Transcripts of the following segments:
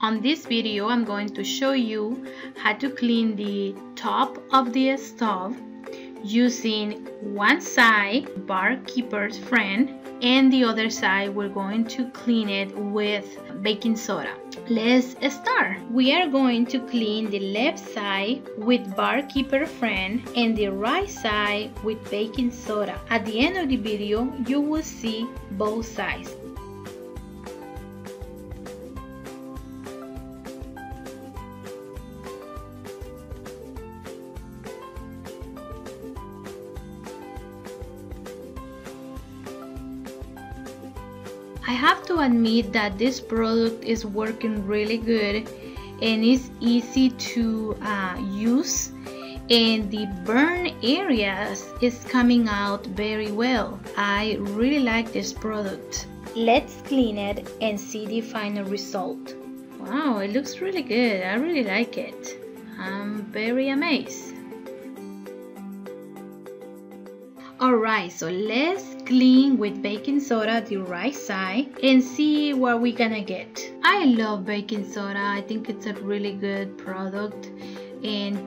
On this video, I'm going to show you how to clean the top of the stove using one side Bar Keepers Friend and the other side we're going to clean it with baking soda. Let's start. We are going to clean the left side with Bar Keepers Friend and the right side with baking soda. At the end of the video, you will see both sides. I have to admit that this product is working really good and it's easy to use, and the burn areas is coming out very well. I really like this product. Let's clean it and see the final result. Wow, it looks really good. I really like it. I'm very amazed. Alright, so let's clean with baking soda the right side and see what we're gonna get. I love baking soda. I think it's a really good product, and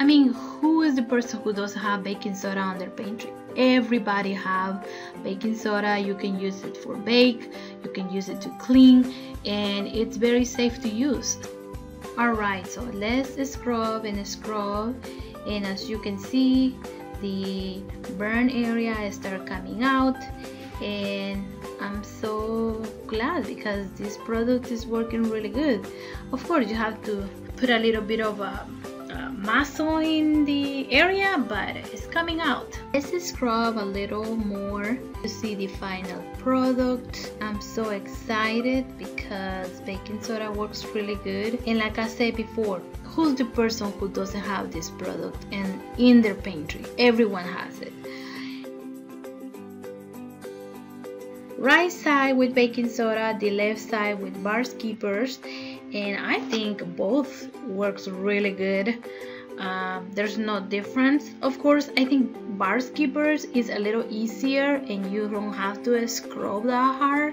I mean, who is the person who doesn't have baking soda on their pantry? Everybody have baking soda. You can use it for bake, you can use it to clean, and it's very safe to use. Alright, so let's scrub and scrub, and as you can see, the burn area start coming out, and I'm so glad because this product is working really good. Of course, you have to put a little bit of a muscle in the area, but it's coming out. Let's scrub a little more to see the final product. I'm so excited because baking soda works really good, and like I said before, who's the person who doesn't have this product and in their pantry? Everyone has it. Right side with baking soda, the left side with Bar Keepers, and I think both works really good. There's no difference. Of course, I think Bar Keepers is a little easier and you don't have to scrub that hard.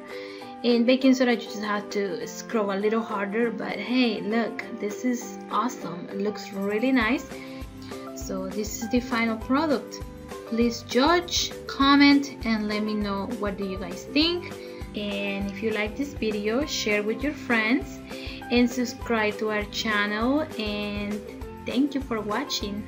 In baking soda, you just have to scrub a little harder, but hey, look, this is awesome. It looks really nice. So this is the final product. Please judge, comment, and let me know what do you guys think. And if you like this video, share with your friends and subscribe to our channel. And thank you for watching.